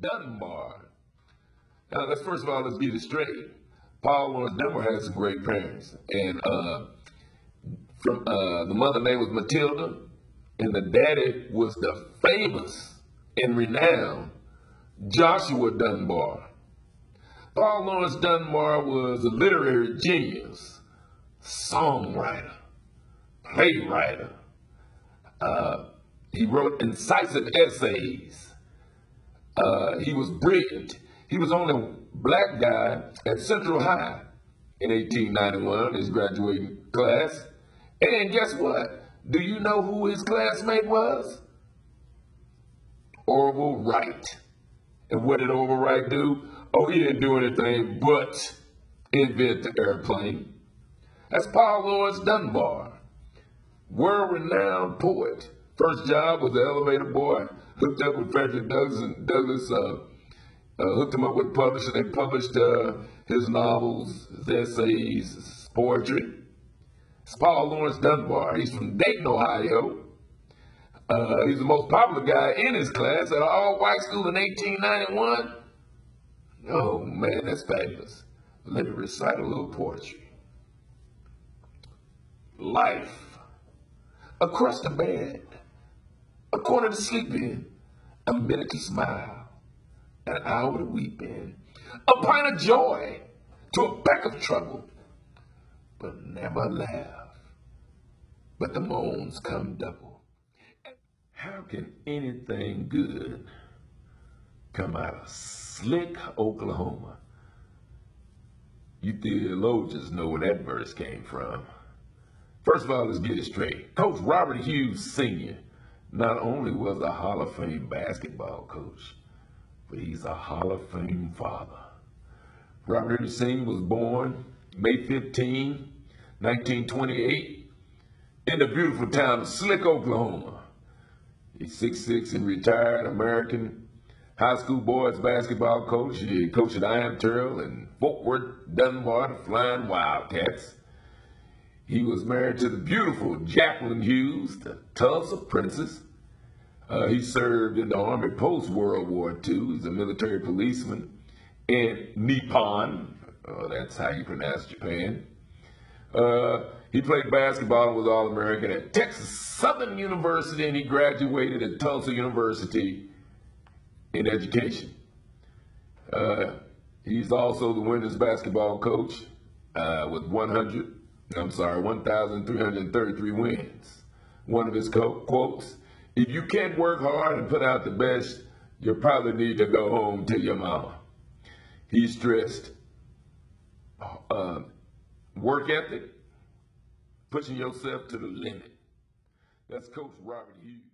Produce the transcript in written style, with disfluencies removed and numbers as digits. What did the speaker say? Dunbar. Now, first of all, let's get it straight. Paul Laurence Dunbar had some great parents, and the mother name was Matilda, and the daddy was the famous and renowned Joshua Dunbar. Paul Laurence Dunbar was a literary genius, songwriter, playwright. He wrote incisive essays. He was brilliant. He was the only black guy at Central High in 1891, his graduating class. And guess what? Do you know who his classmate was? Orville Wright. And what did Orville Wright do? Oh, he didn't do anything but invent the airplane. That's Paul Laurence Dunbar, world-renowned poet. First job was the elevator boy, hooked up with Frederick Douglass, and Douglass hooked him up with publishing. They published his novels, his essays, his poetry. It's Paul Laurence Dunbar. He's from Dayton, Ohio. He's the most popular guy in his class at an all-white school in 1891. Oh, man, that's fabulous. Let me recite a little poetry. Life, a crust of bed, a corner to sleep in, a minute to smile, an hour to weep in, a pint of joy to a peck of trouble, but never laugh, but the moans come double. How can anything good come out of slick Oklahoma? You theologians know where that verse came from. First of all, let's get it straight. Coach Robert Hughes Sr. not only was a Hall of Fame basketball coach, but he's a Hall of Fame father. Robert Hughes Sr. was born May 15, 1928, in the beautiful town of Slick, Oklahoma. He's 6'6" and retired American high school boys basketball coach. He coached at I.M. Terrell and Fort Worth Dunbar, the Flying Wildcats. He was married to the beautiful Jacqueline Hughes, the Tulsa princess. He served in the Army post-World War II. He's a military policeman in Nippon. That's how you pronounce Japan. He played basketball and was All-American at Texas Southern University, and he graduated at Tulsa University in education. He's also the women's basketball coach with 1,333 wins. One of his quotes, if you can't work hard and put out the best, you probably need to go home to your mama. He stressed work ethic, pushing yourself to the limit. That's Coach Robert Hughes.